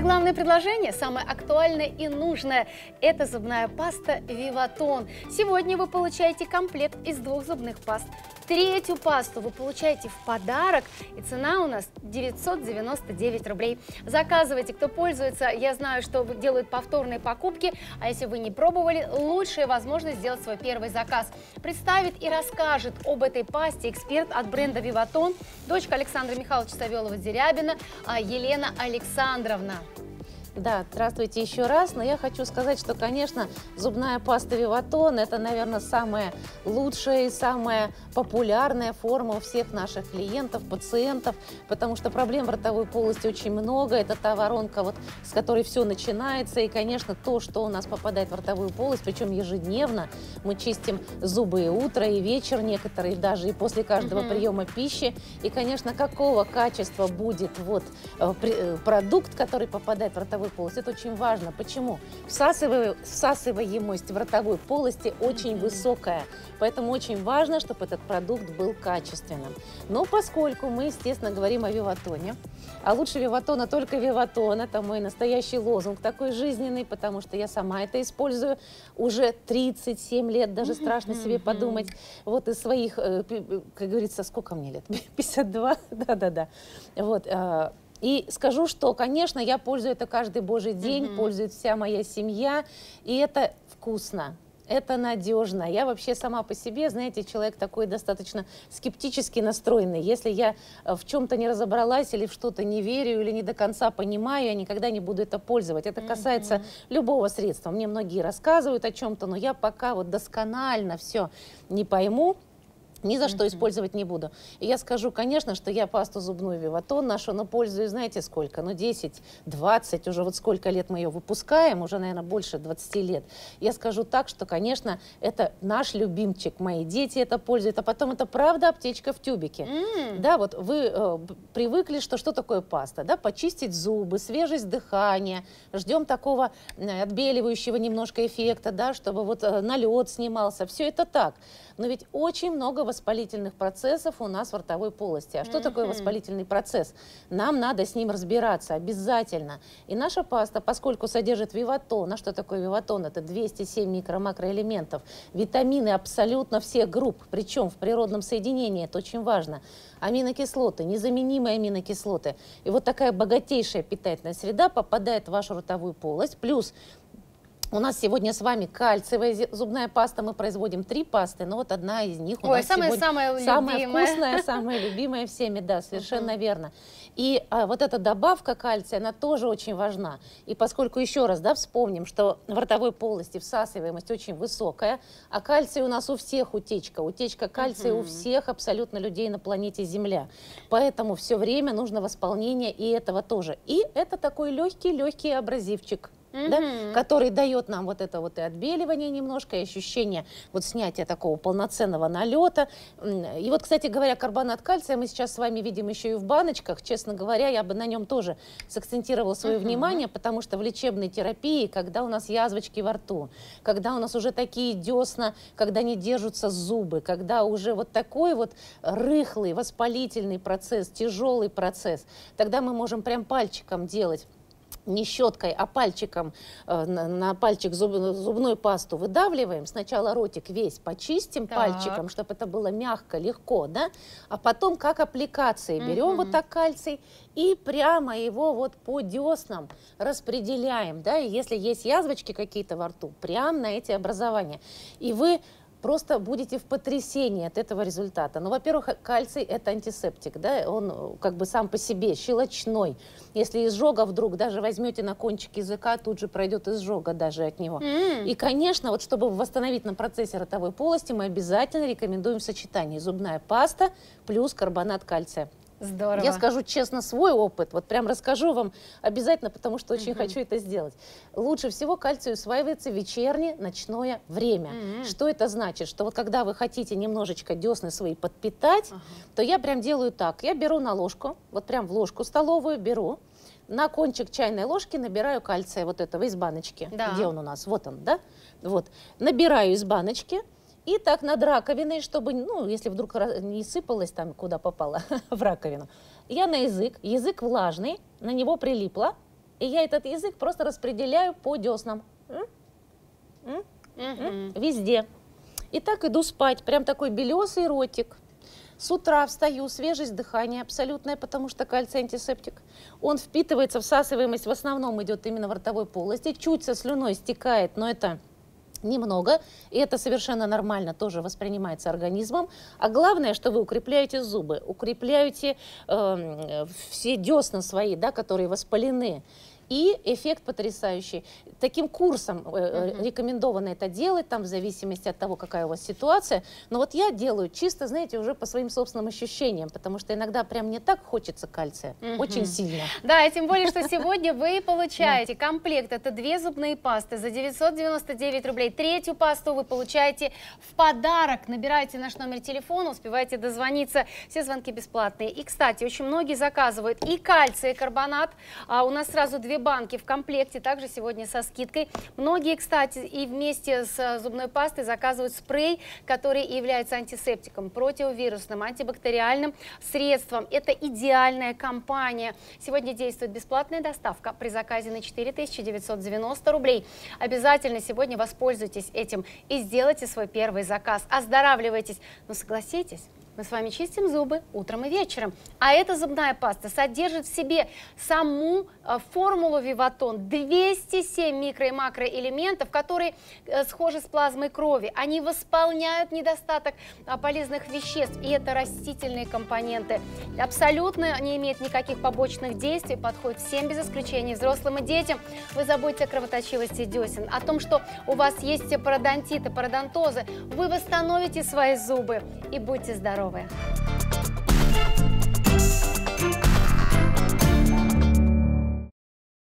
Самое главное предложение, самое актуальное и нужное – это зубная паста «Виватон». Сегодня вы получаете комплект из 2 зубных паст. Третью пасту вы получаете в подарок, и цена у нас 999 рублей. Заказывайте, кто пользуется. Я знаю, что делают повторные покупки, а если вы не пробовали, лучшая возможность сделать свой первый заказ. Представит и расскажет об этой пасте эксперт от бренда «Виватон», дочка Александра Михайловича Савелова-Дерябина, Елена Александровна. Да, здравствуйте еще раз, но я хочу сказать, что, конечно, зубная паста «Виватон» – это, наверное, самая лучшая и самая популярная форма у всех наших клиентов, пациентов, потому что проблем в ротовой полости очень много, это та воронка, вот, с которой все начинается, и, конечно, то, что у нас попадает в ротовую полость, причем ежедневно, мы чистим зубы и утро, и вечер, некоторые даже и после каждого приема пищи, и, конечно, какого качества будет вот продукт, который попадает в ротовую полость. Это очень важно. Почему? Всасываемость в ротовой полости очень высокая, поэтому очень важно, чтобы этот продукт был качественным. Но поскольку мы, естественно, говорим о «Виватоне», а лучше «Виватона» только «Виватон», это мой настоящий лозунг, такой жизненный, потому что я сама это использую уже 37 лет, даже страшно себе подумать. Вот из своих, как говорится, сколько мне лет? 52? Да-да-да. Вот. И скажу, что, конечно, я пользуюсь это каждый божий день, пользуется вся моя семья, и это вкусно. Это надежно. Я вообще сама по себе, знаете, человек такой достаточно скептически настроенный. Если я в чем-то не разобралась или в что-то не верю, или не до конца понимаю, я никогда не буду это пользовать. Это касается любого средства. Мне многие рассказывают о чем-то, но я пока вот досконально все не пойму. Ни за что использовать не буду. И я скажу, конечно, что я пасту зубную «Виватон» нашу, но пользуюсь, знаете, сколько? Ну, 10-20, уже вот сколько лет мы ее выпускаем, уже, наверное, больше 20 лет. Я скажу так, что, конечно, это наш любимчик, мои дети это пользуют, а потом это правда аптечка в тюбике. Да, вот вы привыкли, что такое паста, да, почистить зубы, свежесть дыхания, ждем такого отбеливающего немножко эффекта, да, чтобы вот налет снимался, все это так. Но ведь очень много воспалительных процессов у нас в ротовой полости. А что такое воспалительный процесс? Нам надо с ним разбираться обязательно. И наша паста, поскольку содержит «Виватон», а что такое «Виватон»? Это 207 микро-макроэлементов, витамины абсолютно всех групп, причем в природном соединении, это очень важно, аминокислоты, незаменимые аминокислоты. И вот такая богатейшая питательная среда попадает в вашу ротовую полость, плюс... У нас сегодня с вами кальциевая зубная паста. Мы производим 3 пасты, но вот одна из них у нас самая вкусная, самая любимая всеми, да, совершенно верно. И вот эта добавка кальция, она тоже очень важна. И поскольку, еще раз, да, вспомним, что в ротовой полости всасываемость очень высокая, а кальций у нас у всех утечка. Утечка кальция у всех абсолютно людей на планете Земля. Поэтому все время нужно восполнение и этого тоже. И это такой легкий-легкий абразивчик. Да, который дает нам вот это вот и отбеливание немножко, и ощущение вот снятия такого полноценного налета. И вот, кстати говоря, карбонат кальция мы сейчас с вами видим еще и в баночках. Честно говоря, я бы на нем тоже сакцентировала свое внимание, потому что в лечебной терапии, когда у нас язвочки во рту, когда у нас уже такие десна, когда не держатся зубы, когда уже вот такой вот рыхлый, воспалительный процесс, тяжелый процесс, тогда мы можем прям пальчиком делать. Не щеткой, а пальчиком, на пальчик зубную пасту выдавливаем. Сначала ротик весь почистим пальчиком, чтобы это было мягко, легко, да? А потом как аппликации берем вот так кальций и прямо его вот по деснам распределяем, да? И если есть язвочки какие-то во рту, прямо на эти образования. И вы... просто будете в потрясении от этого результата. Ну, во-первых, кальций – это антисептик, да, он как бы сам по себе щелочной. Если изжога вдруг даже возьмете на кончик языка, тут же пройдет изжога даже от него. И, конечно, вот чтобы восстановить на процессе ротовой полости, мы обязательно рекомендуем сочетание зубная паста плюс карбонат кальция. Здорово. Я скажу честно свой опыт, вот прям расскажу вам обязательно, потому что очень хочу это сделать. Лучше всего кальций усваивается в вечернее, ночное время. Что это значит? Что вот когда вы хотите немножечко десны свои подпитать, то я прям делаю так. Я беру на ложку, вот прям в ложку столовую беру, на кончик чайной ложки набираю кальция вот этого из баночки. Да. Где он у нас? Вот он, да? Вот. Набираю из баночки. И так над раковиной, чтобы, ну, если вдруг не сыпалось там, куда попало, в раковину. Я на язык, язык влажный, на него прилипла, И я этот язык просто распределяю по деснам. Везде. И так иду спать. Прям такой белесый ротик. С утра встаю, свежесть дыхания абсолютная, потому что кальций антисептик. Он впитывается, всасываемость в основном идет именно в ротовой полости. Чуть со слюной стекает, но это немного. И это совершенно нормально тоже воспринимается организмом. А главное, что вы укрепляете зубы, укрепляете все десна свои, да, которые воспалены. И эффект потрясающий. Таким курсом рекомендовано это делать, там в зависимости от того, какая у вас ситуация. Но вот я делаю чисто, знаете, уже по своим собственным ощущениям, потому что иногда прям не так хочется кальция, очень сильно. Да, и тем более, что сегодня вы получаете комплект, это 2 зубные пасты за 999 рублей. 3-ю пасту вы получаете в подарок. Набирайте наш номер телефона, успевайте дозвониться, все звонки бесплатные. И, кстати, очень многие заказывают и кальций, и карбонат. А у нас сразу 2 банки в комплекте, также сегодня со скидкой. Многие, кстати, и вместе с зубной пастой заказывают спрей, который является антисептиком, противовирусным, антибактериальным средством. Это идеальная компания. Сегодня действует бесплатная доставка при заказе на 4990 рублей. Обязательно сегодня воспользуйтесь этим и сделайте свой первый заказ. Оздоравливайтесь. Но согласитесь, мы с вами чистим зубы утром и вечером. А эта зубная паста содержит в себе саму формулу Виватон. 207 микро- и макроэлементов, которые схожи с плазмой крови. Они восполняют недостаток полезных веществ. И это растительные компоненты. Абсолютно не имеет никаких побочных действий. Подходит всем без исключения, взрослым и детям. Вы забудьте о кровоточивости десен, о том, что у вас есть пародонтиты, пародонтозы. Вы восстановите свои зубы и будьте здоровы.